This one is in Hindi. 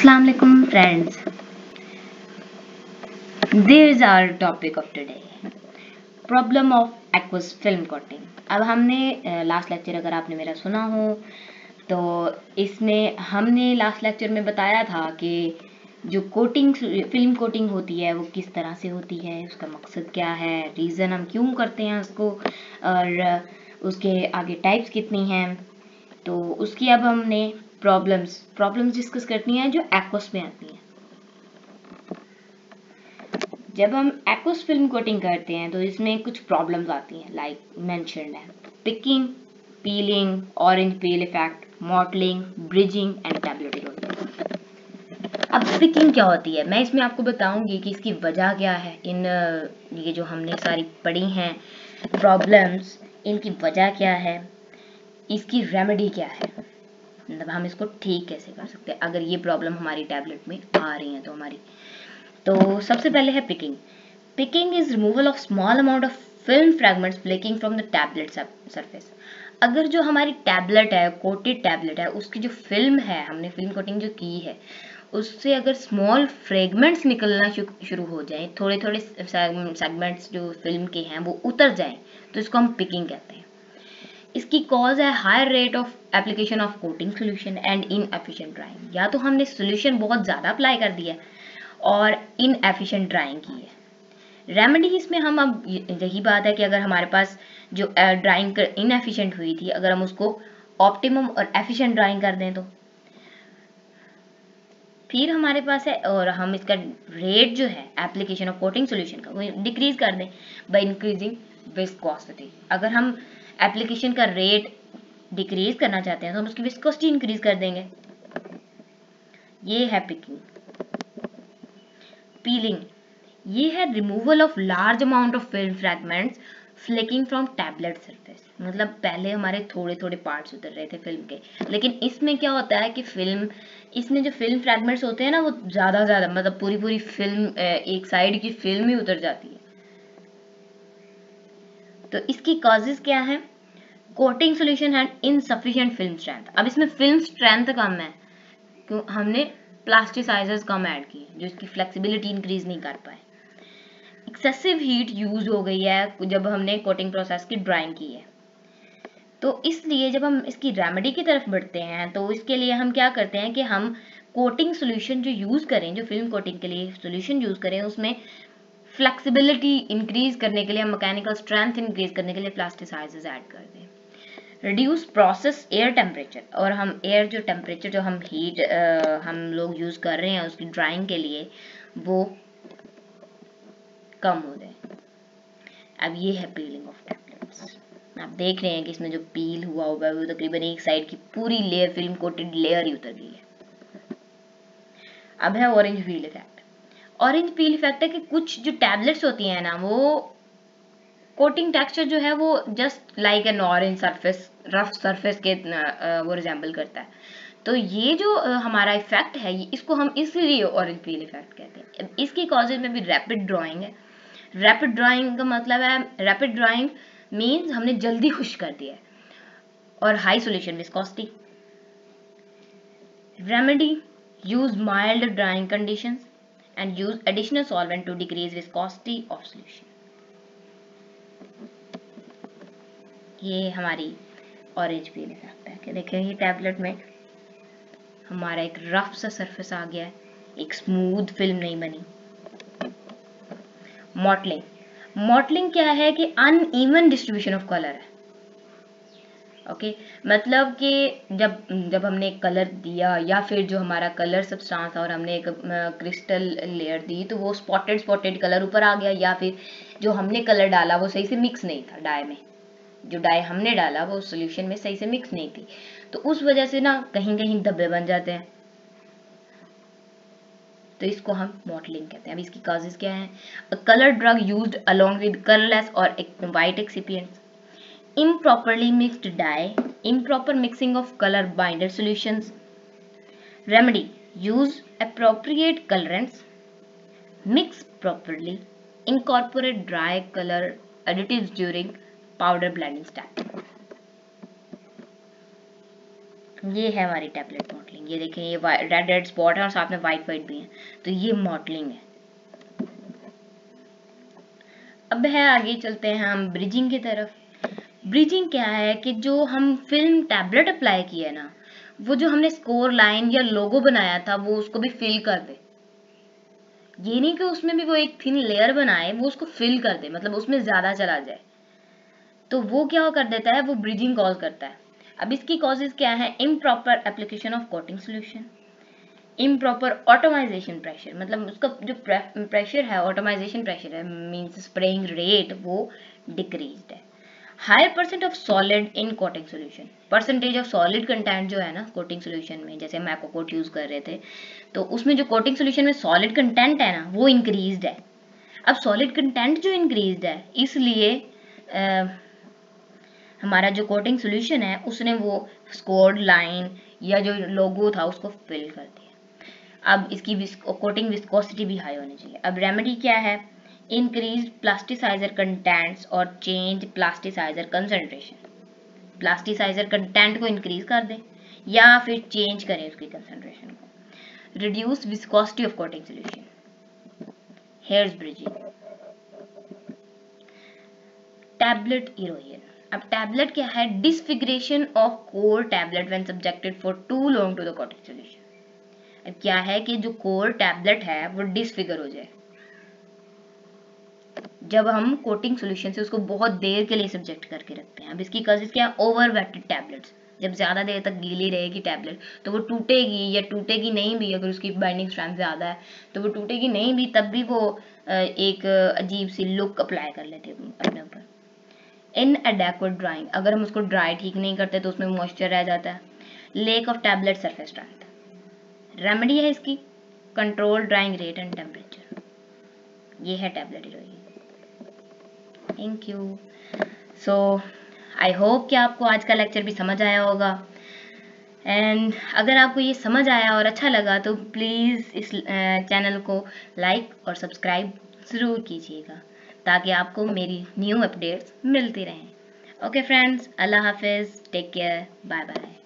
Assalam-o-Alaikum friends, this is our topic of today, problem of aqueous film coating। अब हमने लास्ट लेक्चर, अगर आपने मेरा सुना हो तो इसमें हमने लास्ट लेक्चर में बताया था कि जो कोटिंग, फिल्म कोटिंग होती है वो किस तरह से होती है, उसका मकसद क्या है, रीज़न हम क्यों करते हैं उसको, और उसके आगे टाइप्स कितनी हैं। तो उसकी अब हमने प्रॉब्लम्स डिस्कस करनी है जो एक्वस में आती हैं। जब हम एक्वस फिल्म कोटिंग करते हैं तो इसमें कुछ प्रॉब्लम्स आती हैं, लाइक मेंशन्ड है picking, peeling, orange peel effect, mottling, bridging and tableting. अब पिकिंग क्या होती है, मैं इसमें आपको बताऊंगी कि इसकी वजह क्या है। इन ये जो हमने सारी पढ़ी हैं प्रॉब्लम्स, इनकी वजह क्या है, इसकी रेमेडी क्या है, मतलब हम इसको ठीक कैसे कर सकते हैं अगर ये प्रॉब्लम हमारी टैबलेट में आ रही है तो हमारी। तो सबसे पहले है picking. Picking is removal of small amount of film fragments flaking from the tablet surface. अगर जो हमारी टैबलेट है, कोटेड टैबलेट है, उसकी जो फिल्म है, हमने फिल्म कोटिंग जो की है, उससे अगर स्मॉल फ्रेगमेंट्स निकलना शुरू हो जाए, थोड़े थोड़े सेगमेंट्स जो फिल्म के हैं वो उतर जाएं, तो इसको हम पिकिंग कहते हैं। इसकी कॉज है higher rate of application of coating solution and inefficient drying. या तो हमने सोल्यूशन बहुत ज़्यादा अप्लाई कर दिया और इनएफिशिएंट ड्राइंग की है। रेमेडी इसमें हम, अब यही बात है कि अगर हमारे पास जो ड्राइंग इनएफिशिएंट हुई थी, अगर हम उसको ऑप्टिमम और एफिशिएंट ड्राइंग कर दें तो। फिर हमारे पास है, और हम इसका रेट जो है एप्लीकेशन ऑफ कोटिंग सोल्यूशन का, वो डिक्रीज कर दें बाय इंक्रीजिंग विस्कोसिटी। अगर हम एप्लीकेशन का रेट डिक्रीज करना चाहते हैं तो हम उसकी विस्कोसिटी इंक्रीज कर देंगे। ये है पिकिंग। पीलिंग ये है removal of large amount of film fragments flaking from tablet surface. मतलब पहले हमारे थोड़े थोड़े पार्ट्स उतर रहे थे फिल्म के, लेकिन इसमें क्या होता है कि फिल्म, इसमें जो फिल्म फ्रैगमेंट्स होते हैं ना, वो ज़्यादा ज़्यादा, मतलब पूरी फिल्म, एक साइड की फिल्म ही उतर जाती है। तो इसकी कॉजेज क्या हैं? Coating solution and insufficient film strength. अब इसमें फिल्म स्ट्रेंथ कम है क्यों, हमने प्लास्टिसाइजर्स कम ऐड किए जो इसकी फ्लेक्सिबिलिटी इंक्रीज नहीं कर पाए। एक्सेसिव हीट यूज हो गई है जब हमने कोटिंग प्रोसेस की ड्राइंग की है। तो इसलिए जब हम इसकी रेमेडी की तरफ बढ़ते हैं तो इसके लिए हम क्या करते हैं कि हम कोटिंग सोल्यूशन जो यूज़ करें, जो फिल्म कोटिंग के लिए सोल्यूशन यूज़ करें, उसमें फ्लेक्सिबिलिटी इंक्रीज करने के लिए, मैकेनिकल स्ट्रेंथ इंक्रीज करने के लिए प्लास्टिसाइजर्स ऐड कर दें। रिड्यूस प्रोसेस एयर टेम्परेचर, और हम एयर जो टेम्परेचर जो हम हीट हम लोग यूज़ कर रहे हैं उसकी ड्राइंग के लिए, वो कम हो जाए। अब ये है पीलिंग ऑफ टैबलेट्स। आप देख रहे हैं कि इसमें जो पील हुआ होगा वो तकरीबन एक साइड की पूरी लेयर, फिल्म कोटेड लेयर ही उतर गई है। अब है orange peel effect. Orange peel effect है कि कुछ जो टैबलेट्स होती हैं ना, वो कोटिंग टेक्सचर जो है वो just like an orange surface, rough surface के वो रिजेंबल करता है। तो ये जो हमारा इफेक्ट है, इसको हम इसीलिए ऑरेंज पील इफेक्ट कहते हैं। इसकी कॉजेज में भी रैपिड ड्राइंग है। रैपिड ड्राइंग का मतलब है, रैपिड ड्राइंग मीन्स हमने जल्दी खुश कर दिया है, और high solution viscosity. Remedy, use mild drying conditions and use additional solvent to decrease viscosity of solution। ये हमारी ऑरेंज पील इफेक्ट है कि देखिए ये टैबलेट में हमारा एक रफ सा सरफेस आ गया है, एक स्मूथ फिल्म नहीं बनी। मॉडलिंग, मॉडलिंग क्या है कि अनइवन डिस्ट्रीब्यूशन ऑफ कलर है। ओके, मतलब कि जब हमने कलर दिया, या फिर जो हमारा कलर सब्सटेंस और हमने एक क्रिस्टल लेयर दी, तो वो स्पॉटेड कलर ऊपर आ गया, या फिर जो हमने कलर डाला वो सही से मिक्स नहीं था डाई में, जो डाई हमने डाला वो सॉल्यूशन में सही से मिक्स नहीं थी, तो उस वजह से ना कहीं कहीं धब्बे बन जाते हैं। तो इसको हम मॉडलिंग कहते हैं। अब इसकी कॉजेज क्या हैं? Colour drug use along with colourless और white excipients, improperly mixed dye, improper mixing of color binder solutions। Remedy, use appropriate colorants, mix properly, incorporate dry color additives during powder blending step। ये है हमारी टैबलेट मॉडलिंग। ये देखें ये रेड रेड स्पॉट है और साथ में वाइट वाइट भी है, तो ये मॉडलिंग है। अब है आगे चलते हैं हम ब्रिजिंग की तरफ। ब्रिजिंग क्या है कि जो हम फिल्म टैबलेट अप्लाई किया है ना, वो जो हमने स्कोर लाइन या लोगो बनाया था वो उसको भी फिल कर दे। ये नहीं कि उसमें भी वो एक थिन लेयर बनाए, वो उसको फिल कर दे, मतलब उसमें ज्यादा चला जाए। तो वो क्या कर देता है, वो ब्रिजिंग कॉज करता है। अब इसकी कॉजेज क्या है, improper application of coating solution, improper automisation pressure, मतलब उसका जो प्रेशर है ऑटोमाइजेशन प्रेशर है, मींस स्प्रेइंग रेट वो डिक्रीज्ड है। High percent of solid in coating solution, percentage of solid content जो है ना कोटिंग सोल्यूशन में, जैसे हम एक्वाकोट यूज कर रहे थे, तो उसमें जो कोटिंग सोल्यूशन में सॉलिड कंटेंट है ना वो इंक्रीज्ड है। अब सॉलिड कंटेंट जो इंक्रीज्ड है, इसलिए हमारा जो कोटिंग सोल्यूशन है उसने वो स्कोर्ड लाइन या जो लोगो था उसको फिल कर दिया। अब इसकी कोटिंग विस्कोसिटी भी हाई होनी चाहिए। अब रेमेडी क्या है, इंक्रीज प्लास्टिसाइजर कंटेंट्स और change plasticiser concentration. Plasticiser content को इंक्रीज कर दें या फिर चेंज करें उसकी कंसंट्रेशन को। Reduce viscosity of coating solution, hairs bridging. Tablet erosion, अब टैबलेट क्या है, disfiguration of core tablet when subjected for too long to the coating solution. अब क्या है कि जो कोर टैबलेट है वो डिसफिगर हो जाए जब हम कोटिंग सोल्यूशन से उसको बहुत देर के लिए सब्जेक्ट करके रखते हैं। अब इसकी कॉजेस क्या है, ओवर वेटेड टैबलेट्स, जब ज्यादा देर तक गीली रहेगी टैबलेट तो वो टूटेगी, या टूटेगी नहीं भी अगर उसकी बाइंडिंग स्ट्रेंथ ज्यादा है तो वो टूटेगी नहीं भी, तब भी वो एक अजीब सी लुक अप्लाई कर लेती है अपने ऊपर। इनएडेक्वेट ड्राइंग, अगर हम उसको ड्राई ठीक नहीं करते तो उसमें मॉइस्चर रह जाता है। Lack of tablet surface strength, remedy है इसकी control drying rate and temperature. ये है tablet erosion. Thank you. So I hope कि आपको आज का लेक्चर भी समझ आया होगा, एंड अगर आपको ये समझ आया और अच्छा लगा तो प्लीज़ इस चैनल को लाइक और सब्सक्राइब ज़रूर कीजिएगा ताकि आपको मेरी न्यू अपडेट्स मिलती रहें। ओके फ्रेंड्स, अल्लाह हाफिज़, टेक केयर, बाय बाय।